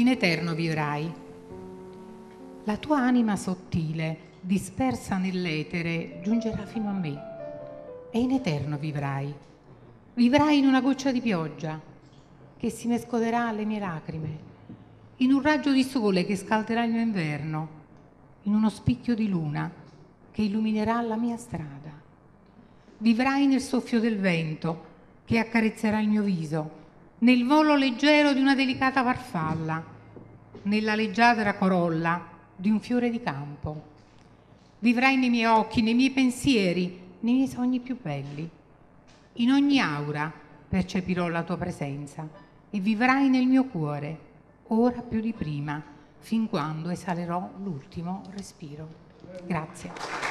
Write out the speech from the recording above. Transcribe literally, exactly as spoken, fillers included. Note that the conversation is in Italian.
in eterno vivrai. La tua anima sottile, dispersa nell'etere, giungerà fino a me e in eterno vivrai. Vivrai in una goccia di pioggia che si mescolerà alle mie lacrime, in un raggio di sole che scalderà il mio inverno, in uno spicchio di luna che illuminerà la mia strada. Vivrai nel soffio del vento che accarezzerà il mio viso, nel volo leggero di una delicata farfalla, nella leggiadra corolla di un fiore di campo. Vivrai nei miei occhi, nei miei pensieri, nei miei sogni più belli. In ogni aura percepirò la tua presenza e vivrai nel mio cuore, ora più di prima, fin quando esalerò l'ultimo respiro. Grazie.